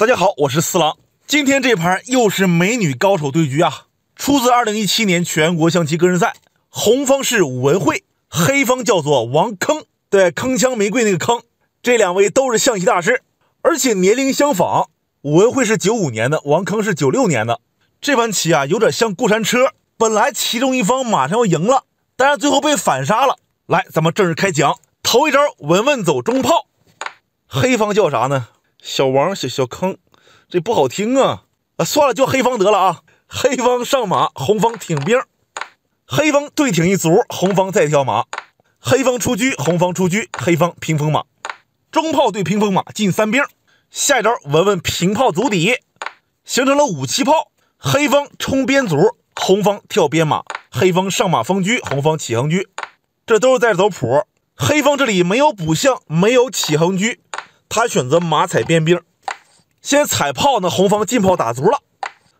大家好，我是四郎。今天这盘又是美女高手对局啊，出自2017年全国象棋个人赛，红方是武文慧，黑方叫做王铿，对，铿锵玫瑰那个铿。这两位都是象棋大师，而且年龄相仿，武文慧是95年的，王铿是96年的。这盘棋啊，有点像过山车，本来其中一方马上要赢了，但是最后被反杀了。来，咱们正式开讲。头一招文文走中炮，黑方叫啥呢？小王小铿，这不好听啊！算了，叫黑方得了啊。黑方上马，红方挺兵。黑方对挺一卒，红方再挑马。黑方出车，红方出车，黑方平封马。中炮对平封马，进三兵。下一招文文平炮卒底，形成了五七炮。黑方冲边卒，红方跳边马。黑方上马封车，红方起横车。这都是在走谱。黑方这里没有补象，没有起横车，他选择马踩边兵。先踩炮呢，红方进炮打卒了。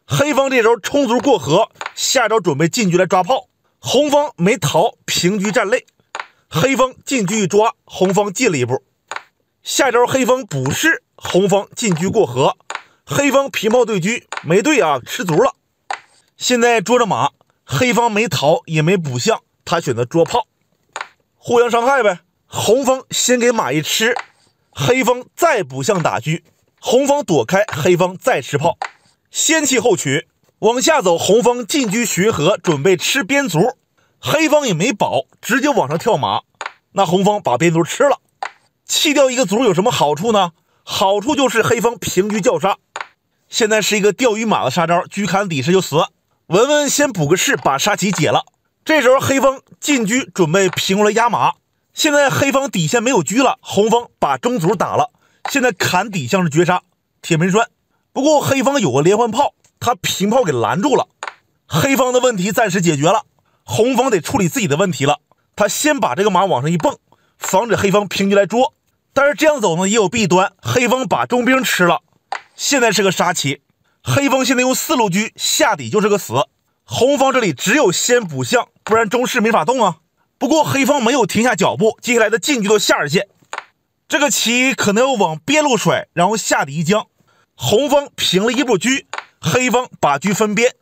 黑方这时候冲卒过河，下招准备进车来抓炮。红方没逃，平车站肋。黑方进车一抓，红方进了一步。下招黑方补士，红方进车过河。黑方平炮对车，没对啊，吃卒了。现在捉着马，黑方没逃也没补象，他选择捉炮。互相伤害呗，红方先给马一吃，黑方再补象打车，红方躲开，黑方再吃炮，先弃后取。往下走，红方进车巡河，准备吃边卒，黑方也没保，直接往上跳马，那红方把边卒吃了。弃掉一个卒有什么好处呢？好处就是黑方平车叫杀。现在是一个钓鱼马的杀招，车砍底士就死。文文先补个士，把杀棋解了。这时候黑方进车准备平过来压马，现在黑方底线没有车了，红方把中卒打了，现在砍底象是绝杀，铁门栓。不过黑方有个连环炮，他平炮给拦住了，黑方的问题暂时解决了，红方得处理自己的问题了。他先把这个马往上一蹦，防止黑方平车来捉，但是这样走呢也有弊端，黑方把中兵吃了，现在是个杀棋。黑方现在用四路车下底就是个死，红方这里只有先补象，不然中士没法动啊。不过黑方没有停下脚步，接下来的进车到下二线，这个棋可能要往边路甩，然后下底一将。红方平了一步车，黑方把车分边，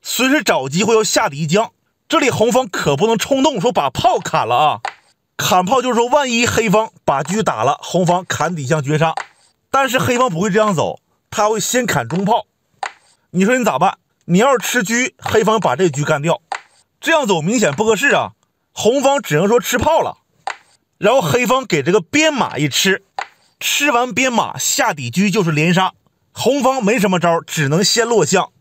随时找机会要下底一将。这里红方可不能冲动说把炮砍了啊，砍炮就是说万一黑方把车打了，红方砍底将绝杀。但是黑方不会这样走，他会先砍中炮。你说你咋办？你要是吃车，黑方把这车干掉，这样走明显不合适啊。红方只能说吃炮了，然后黑方给这个边马一吃，吃完边马下底车就是连杀。红方没什么招，只能先落象。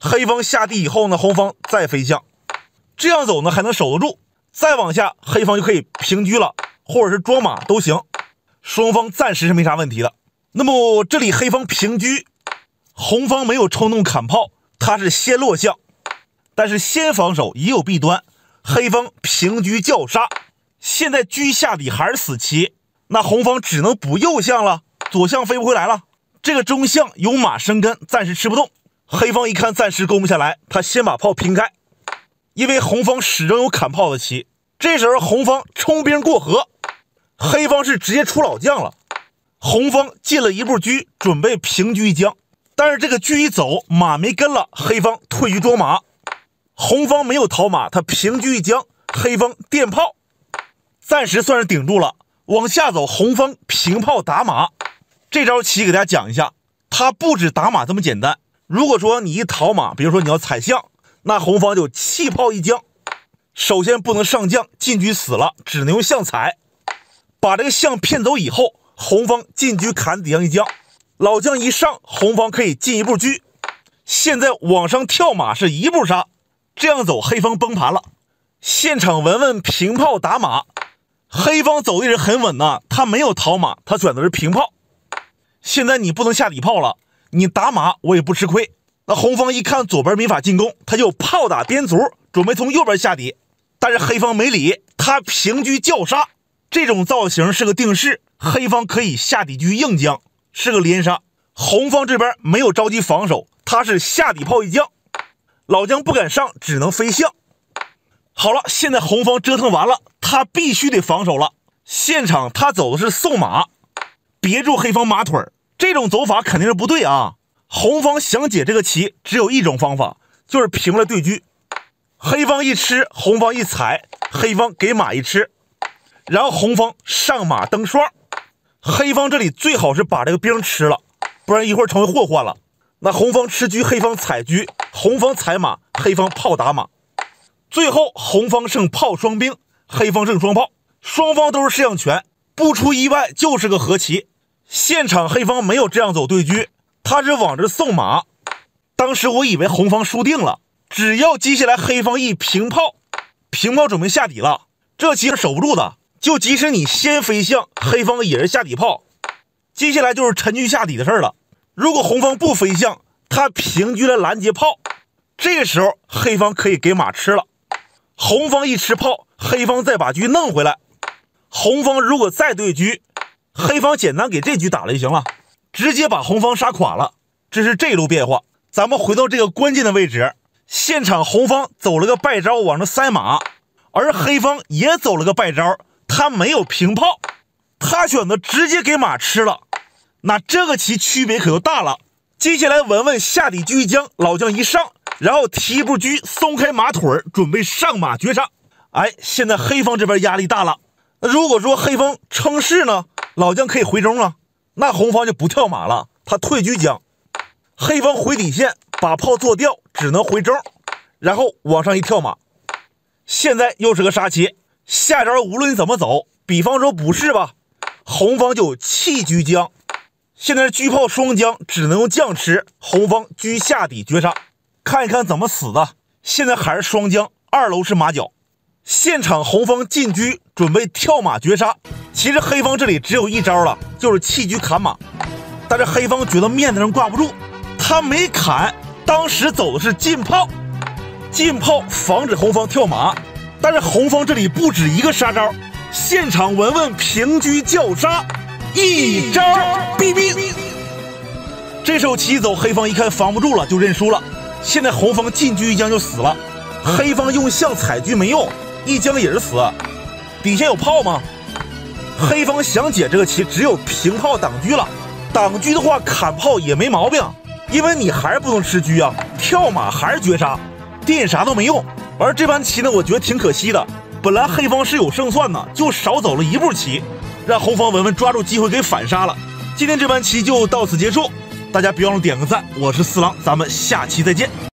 黑方下地以后呢，红方再飞象，这样走呢还能守得住。再往下，黑方就可以平车了，或者是捉马都行。双方暂时是没啥问题的。那么这里黑方平车，红方没有冲动砍炮。他是先落象，但是先防守也有弊端，黑方平车叫杀，现在车下底还是死棋，那红方只能补右象了，左象飞不回来了。这个中象有马生根，暂时吃不动。黑方一看暂时攻不下来，他先把炮平开，因为红方始终有砍炮的棋。这时候红方冲兵过河，黑方是直接出老将了，红方进了一步车，准备平车一将。但是这个车一走，马没跟了，黑方退车捉马，红方没有逃马，他平车一将，黑方电炮，暂时算是顶住了。往下走，红方平炮打马，这招棋给大家讲一下，他不止打马这么简单。如果说你一逃马，比如说你要踩象，那红方就弃炮一将，首先不能上将，进车死了，只能用象踩，把这个象骗走以后，红方进车砍底象一将。老将一上，红方可以进一步车，现在往上跳马是一步杀，这样走黑方崩盘了。现场文文平炮打马，黑方走的人很稳呐，他没有逃马，他选择是平炮。现在你不能下底炮了，你打马我也不吃亏。那红方一看左边没法进攻，他就炮打边卒，准备从右边下底，但是黑方没理，他平车叫杀，这种造型是个定式，黑方可以下底车硬将。是个连杀，红方这边没有着急防守，他是下底炮一将，老将不敢上，只能飞象。好了，现在红方折腾完了，他必须得防守了。现场他走的是送马，别住黑方马腿，这种走法肯定是不对啊！红方想解这个棋，只有一种方法，就是平了对车。黑方一吃，红方一踩，黑方给马一吃，然后红方上马蹬双。黑方这里最好是把这个兵吃了，不然一会儿成为祸患了。那红方吃车，黑方踩车，红方踩马，黑方炮打马。最后红方胜炮双兵，黑方胜双炮，双方都是士样拳，不出意外就是个和棋。现场黑方没有这样走对车，他是往这送马。当时我以为红方输定了，只要接下来黑方一平炮，平炮准备下底了，这棋是守不住的。就即使你先飞象，黑方也是下底炮，接下来就是沉车下底的事了。如果红方不飞象，他平车来拦截炮，这个时候黑方可以给马吃了。红方一吃炮，黑方再把车弄回来。红方如果再对车，黑方简单给这车打了就行了，直接把红方杀垮了。这是这一路变化。咱们回到这个关键的位置，现场红方走了个败招往这塞马，而黑方也走了个败招，他没有平炮，他选择直接给马吃了。那这个棋区别可就大了。接下来文文下底车一将，老将一上，然后提一步车松开马腿，准备上马绝杀。哎，现在黑方这边压力大了。那如果说黑方撑势呢，老将可以回中了，那红方就不跳马了，他退车将。黑方回底线把炮做掉，只能回中，然后往上一跳马。现在又是个杀棋，下招无论怎么走，比方说补士吧，红方就弃车将。现在是车炮双将，只能用将吃，红方车下底绝杀。看一看怎么死的。现在还是双将，二楼是马角。现场红方进车准备跳马绝杀，其实黑方这里只有一招了，就是弃车砍马，但是黑方觉得面子上挂不住，他没砍，当时走的是进炮，进炮防止红方跳马。但是红方这里不止一个杀招，现场文文平车叫杀，一招毙命。这手棋走黑方一看防不住了，就认输了。现在红方进车一将就死了，黑方用象踩车没用，一将也是死，底下有炮吗？黑方想解这个棋，只有平炮挡车了。挡车的话砍炮也没毛病，因为你还是不能吃车啊，跳马还是绝杀，电啥都没用。而这盘棋呢，我觉得挺可惜的，本来黑方是有胜算的，就少走了一步棋，让红方文文抓住机会给反杀了。今天这盘棋就到此结束，大家别忘了点个赞。我是四郎，咱们下期再见。